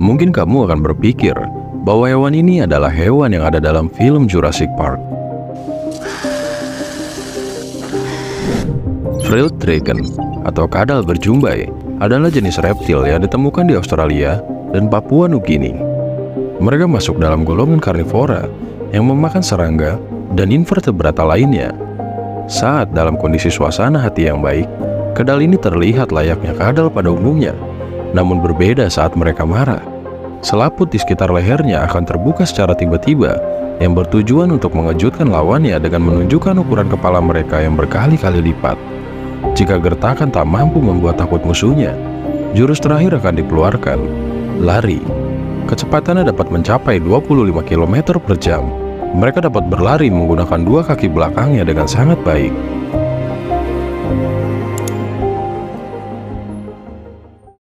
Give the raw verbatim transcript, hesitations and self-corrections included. Mungkin kamu akan berpikir bahwa hewan ini adalah hewan yang ada dalam film Jurassic Park. Frilled Dragon atau kadal berjumbai adalah jenis reptil yang ditemukan di Australia dan Papua Nugini. Mereka masuk dalam golongan karnivora yang memakan serangga dan invertebrata lainnya. Saat dalam kondisi suasana hati yang baik, kadal ini terlihat layaknya kadal pada umumnya, namun berbeda saat mereka marah. Selaput di sekitar lehernya akan terbuka secara tiba-tiba yang bertujuan untuk mengejutkan lawannya dengan menunjukkan ukuran kepala mereka yang berkali-kali lipat. Jika gertakan tak mampu membuat takut musuhnya, jurus terakhir akan dikeluarkan, lari. Kecepatannya dapat mencapai dua puluh lima kilometer per jam. Mereka dapat berlari menggunakan dua kaki belakangnya dengan sangat baik.